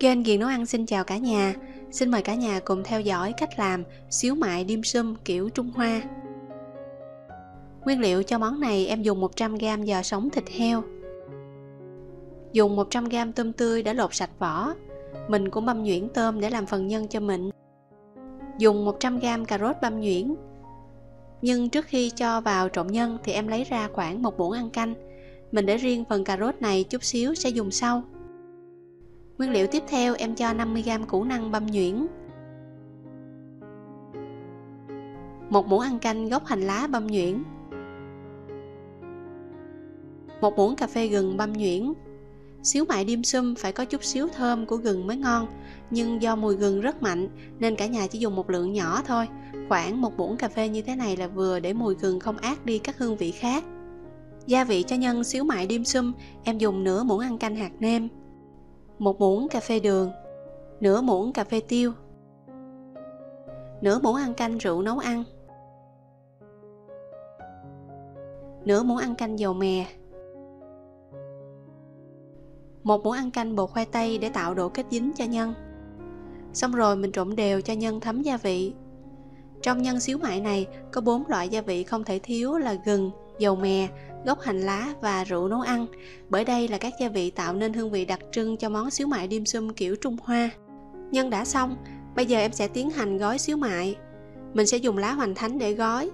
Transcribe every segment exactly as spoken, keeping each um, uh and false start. Kênh Ghiền Nấu Ăn xin chào cả nhà. Xin mời cả nhà cùng theo dõi cách làm xíu mại Dim Sum kiểu Trung Hoa. Nguyên liệu cho món này em dùng một trăm gam giò sống thịt heo. Dùng một trăm gam tôm tươi đã lột sạch vỏ. Mình cũng băm nhuyễn tôm để làm phần nhân cho mịn. Dùng một trăm gam cà rốt băm nhuyễn. Nhưng trước khi cho vào trộn nhân thì em lấy ra khoảng một muỗng ăn canh. Mình để riêng phần cà rốt này chút xíu sẽ dùng sau. Nguyên liệu tiếp theo em cho năm mươi gam củ năng băm nhuyễn, một muỗng ăn canh gốc hành lá băm nhuyễn, một muỗng cà phê gừng băm nhuyễn. Xíu mại Dim Sum phải có chút xíu thơm của gừng mới ngon, nhưng do mùi gừng rất mạnh nên cả nhà chỉ dùng một lượng nhỏ thôi. Khoảng một muỗng cà phê như thế này là vừa để mùi gừng không át đi các hương vị khác. Gia vị cho nhân xíu mại Dim Sum em dùng nửa muỗng ăn canh hạt nêm, một muỗng cà phê đường, nửa muỗng cà phê tiêu, nửa muỗng ăn canh rượu nấu ăn, nửa muỗng ăn canh dầu mè, một muỗng ăn canh bột khoai tây để tạo độ kết dính cho nhân. Xong rồi mình trộn đều cho nhân thấm gia vị. Trong nhân xíu mại này có bốn loại gia vị không thể thiếu là gừng, dầu mè, gốc hành lá và rượu nấu ăn, bởi đây là các gia vị tạo nên hương vị đặc trưng cho món xíu mại Dim Sum kiểu Trung Hoa. Nhân đã xong, bây giờ em sẽ tiến hành gói xíu mại. Mình sẽ dùng lá hoành thánh để gói.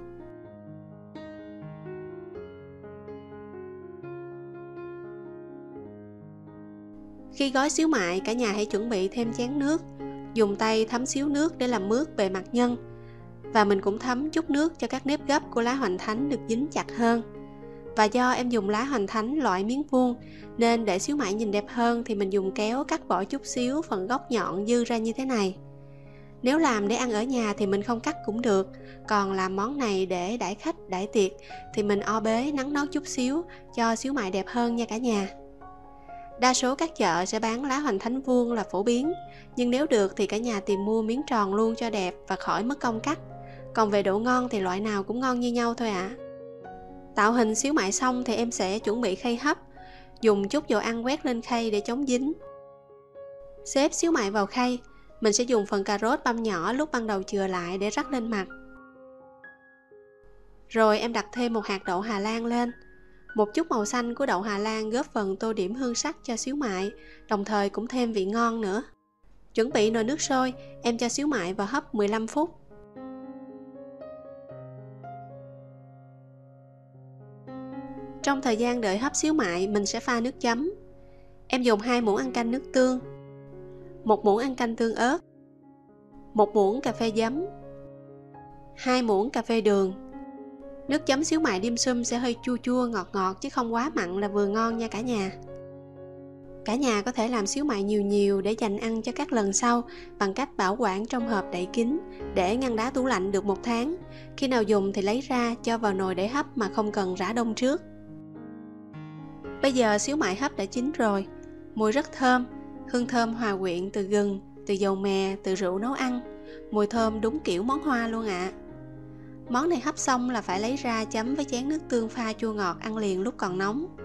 Khi gói xíu mại, cả nhà hãy chuẩn bị thêm chén nước, dùng tay thấm xíu nước để làm mướt bề mặt nhân. Và mình cũng thấm chút nước cho các nếp gấp của lá hoành thánh được dính chặt hơn. Và do em dùng lá hoành thánh loại miếng vuông nên để xíu mại nhìn đẹp hơn thì mình dùng kéo cắt bỏ chút xíu phần góc nhọn dư ra như thế này. Nếu làm để ăn ở nhà thì mình không cắt cũng được, còn làm món này để đãi khách, đãi tiệc thì mình o bế nắn nót chút xíu cho xíu mại đẹp hơn nha cả nhà. Đa số các chợ sẽ bán lá hoành thánh vuông là phổ biến, nhưng nếu được thì cả nhà tìm mua miếng tròn luôn cho đẹp và khỏi mất công cắt. Còn về độ ngon thì loại nào cũng ngon như nhau thôi ạ. À. Tạo hình xíu mại xong thì em sẽ chuẩn bị khay hấp. Dùng chút dầu ăn quét lên khay để chống dính. Xếp xíu mại vào khay. Mình sẽ dùng phần cà rốt băm nhỏ lúc ban đầu chừa lại để rắc lên mặt. Rồi em đặt thêm một hạt đậu Hà Lan lên. Một chút màu xanh của đậu Hà Lan góp phần tô điểm hương sắc cho xíu mại, đồng thời cũng thêm vị ngon nữa. Chuẩn bị nồi nước sôi, em cho xíu mại vào hấp mười lăm phút. Trong thời gian đợi hấp xíu mại, mình sẽ pha nước chấm. Em dùng hai muỗng ăn canh nước tương, một muỗng ăn canh tương ớt, một muỗng cà phê giấm, hai muỗng cà phê đường. Nước chấm xíu mại Dim Sum sẽ hơi chua chua ngọt ngọt chứ không quá mặn là vừa ngon nha cả nhà. Cả nhà có thể làm xíu mại nhiều nhiều để dành ăn cho các lần sau bằng cách bảo quản trong hộp đậy kín để ngăn đá tủ lạnh được một tháng. Khi nào dùng thì lấy ra cho vào nồi để hấp mà không cần rã đông trước. Bây giờ xíu mại hấp đã chín rồi, mùi rất thơm, hương thơm hòa quyện từ gừng, từ dầu mè, từ rượu nấu ăn, mùi thơm đúng kiểu món Hoa luôn ạ. À. Món này hấp xong là phải lấy ra chấm với chén nước tương pha chua ngọt ăn liền lúc còn nóng.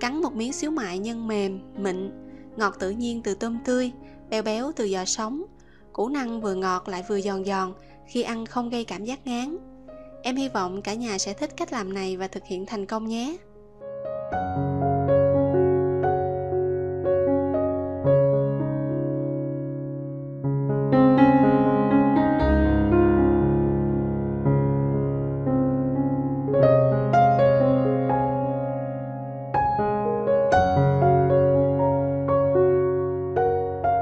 Cắn một miếng xíu mại nhân mềm, mịn, ngọt tự nhiên từ tôm tươi, béo béo từ giò sống, củ năng vừa ngọt lại vừa giòn giòn, khi ăn không gây cảm giác ngán. Em hy vọng cả nhà sẽ thích cách làm này và thực hiện thành công nhé.